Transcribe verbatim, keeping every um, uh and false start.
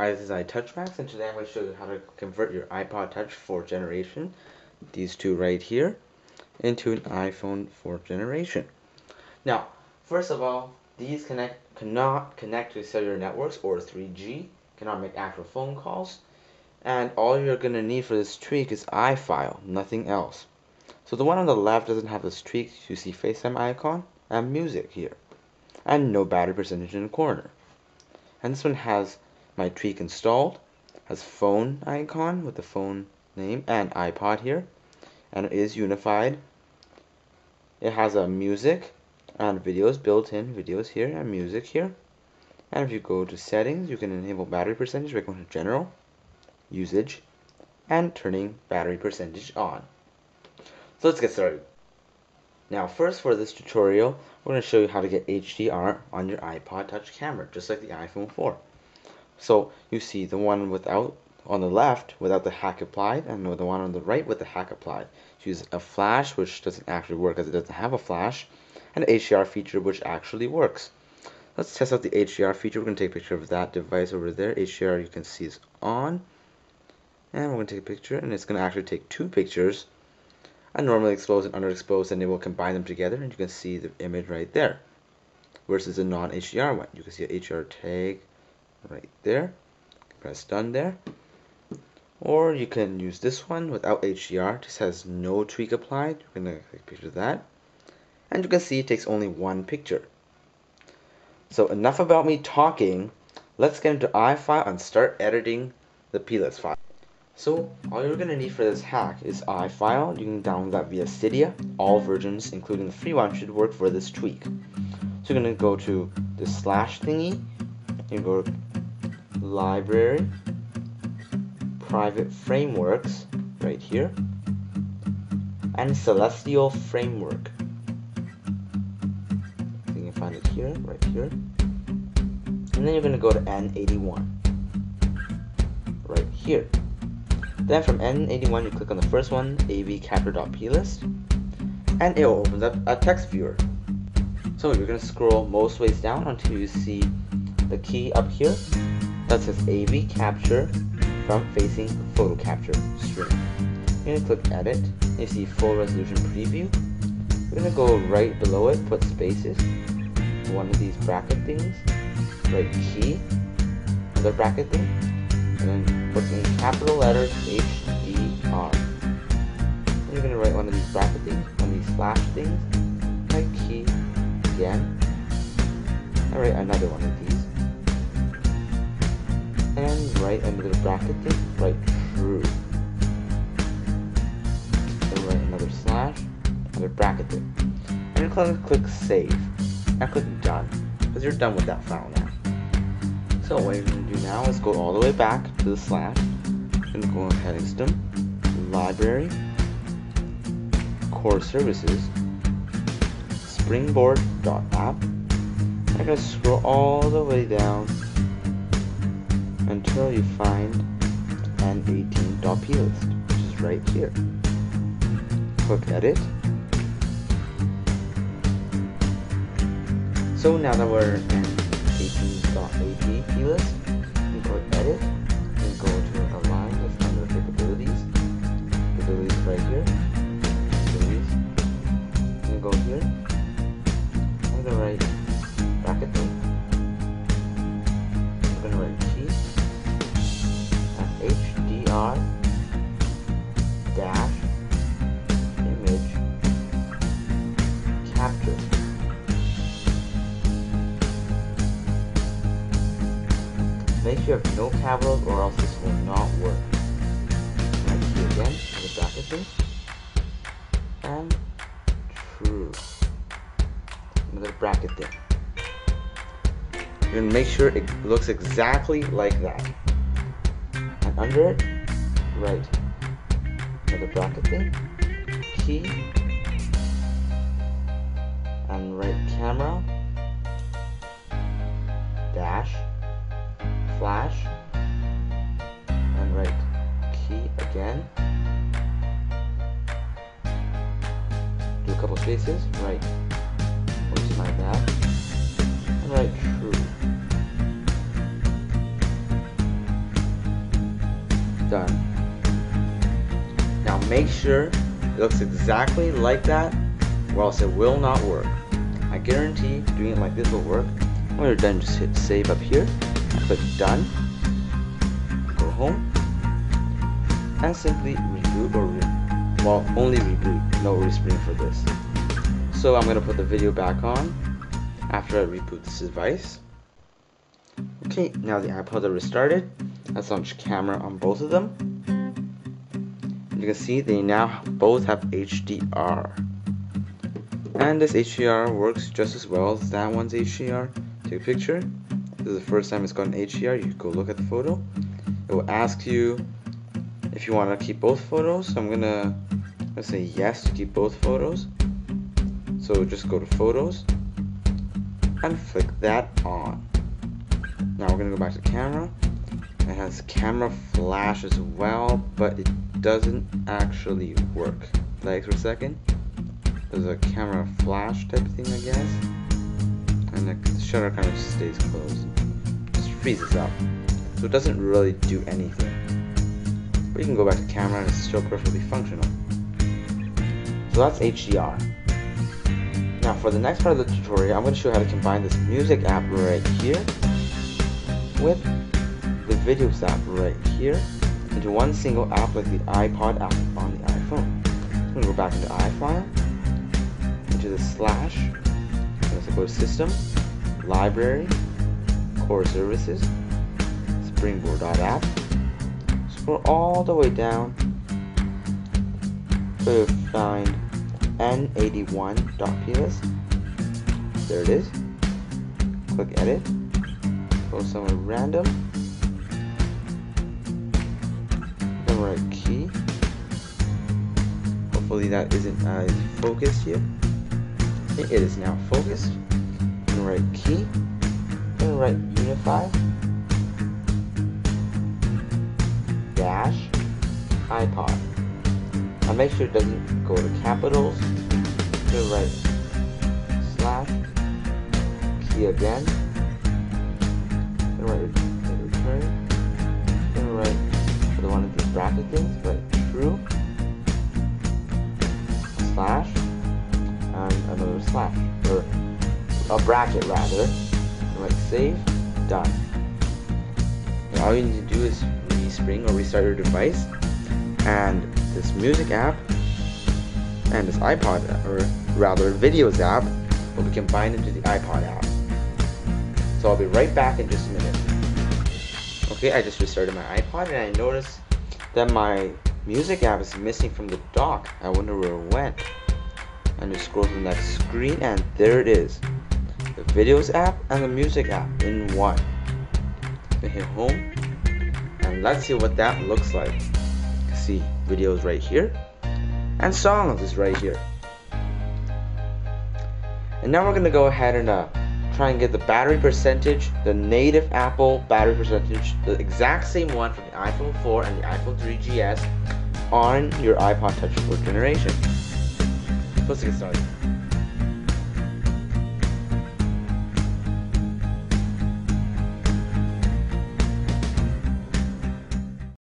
Hi, this is iTouchMax, and today I'm going to show you how to convert your iPod Touch four generation, these two right here, into an iPhone four generation. Now, first of all, these connect cannot connect to cellular networks or three G, cannot make actual phone calls, and all you're going to need for this tweak is iFile, nothing else. So the one on the left doesn't have this tweak. You see FaceTime icon and music here, and no battery percentage in the corner. And this one has my tweak installed, has phone icon with the phone name and iPod here, and it is unified. It has a music and videos built in, videos here and music here. And if you go to settings, you can enable battery percentage by going to general, usage, and turning battery percentage on. So let's get started. Now, first, for this tutorial, we're going to show you how to get H D R on your iPod Touch camera, just like the iPhone four. So you see the one without on the left without the hack applied, and the one on the right with the hack applied. Choose a flash, which doesn't actually work as it doesn't have a flash, and an H D R feature which actually works. Let's test out the H D R feature. We're going to take a picture of that device over there. H D R, you can see, is on, and we're going to take a picture, and it's going to actually take two pictures, and normally exposed and underexposed, and it will combine them together, and you can see the image right there, versus a non-H D R one. You can see an H D R tag right there, press done there, or you can use this one without H D R. This has no tweak applied. We're going to take a picture of that, and you can see it takes only one picture. So enough about me talking. Let's get into iFile and start editing the P L E S file. So all you're going to need for this hack is iFile. You can download that via Cydia. All versions, including the free one, should work for this tweak. So you're going to go to the slash thingy. You go to library, private frameworks right here, and Celestial framework. So you can find it here, right here, and then you're going to go to N eighty-one right here. Then from N eighty-one, you click on the first one, A V Capture dot plist, and it will open up a text viewer. So you're going to scroll most ways down until you see the key up here that says A V Capture Front Facing Photo Capture String. You're going to click Edit. You see Full Resolution Preview. We're going to go right below it, put spaces, one of these bracket things, right key, another bracket thing, and then put in capital letters H D R. And you're going to write one of these bracket things, one of these slash things, right key, again, and write another one of these. And right under the bracket thing, write true. Then write another slash, another bracket thing. And you're going to click save. Now click done, because you're done with that file now. So what you're going to do now is go all the way back to the slash, and go on heading system, library, core services, springboard dot app. I'm going to scroll all the way down until you find n eighteen dot plist, which is right here. Click edit. So now that we're in n eighteen dot plist, you click edit and go to align with under capabilities. Capabilities right here. Capabilities. You go here. On the right bracket thing. We're gonna write key. H D R dash image capture. Make sure you have no capitals or else this will not work. Right here again, the bracket thing, and true. Another bracket thing. You're gonna make sure it looks exactly like that. Under it, right, another bracket thing, key, and right camera, dash, flash, and right key again, do a couple spaces, right, oops, my bad, and right true. done. Now make sure it looks exactly like that, or else it will not work. I guarantee doing it like this will work. When you're done, just hit save up here, click done, go home, and simply reboot or re well only reboot, no respring for this. So I'm gonna put the video back on after I reboot this device. Okay, now the iPod is restarted. Let's launch camera on both of them. You can see they now both have H D R. And this H D R works just as well as that one's H D R. Take a picture. This is the first time it's got an H D R. You can go look at the photo. It will ask you if you want to keep both photos. So I'm gonna let's say yes to keep both photos. So just go to Photos and flick that on. Now we're gonna go back to camera. It has camera flash as well, but it doesn't actually work. Lags for a second. There's a camera flash type of thing, I guess. And the shutter kind of stays closed. Just freezes up. So it doesn't really do anything. But you can go back to camera and it's still perfectly functional. So that's H D R. Now for the next part of the tutorial, I'm going to show you how to combine this music app right here with the videos app right here into one single app like the iPod app on the iPhone. So I'm going to go back into iFile, into the slash, let's go to System, Library, Core Services, springboard dot app, scroll all the way down to find n eighty-one dot plist, there it is, click edit, go somewhere random, then right key, hopefully that isn't as focused here, it is now focused, then right key, then right unify, dash, iPod, now make sure it doesn't go to capitals, then right slash, key again, right return, then right for the one of these bracket things, but true, slash, and another slash, or a bracket rather, and right save, done. Now all you need to do is respring or restart your device, and this music app, and this iPod, or rather videos app, will be combined into the iPod app. So I'll be right back in just a minute. Okay, I just restarted my iPod and I noticed that my music app is missing from the dock. I wonder where it went. And just scroll to the next screen and there it is. The videos app and the music app in one. Then hit home and let's see what that looks like. See, videos right here and songs is right here. And now we're gonna go ahead and uh, try and get the battery percentage, the native Apple battery percentage, the exact same one from the iPhone four and the iPhone three G S on your iPod Touch four generation. So let's get started.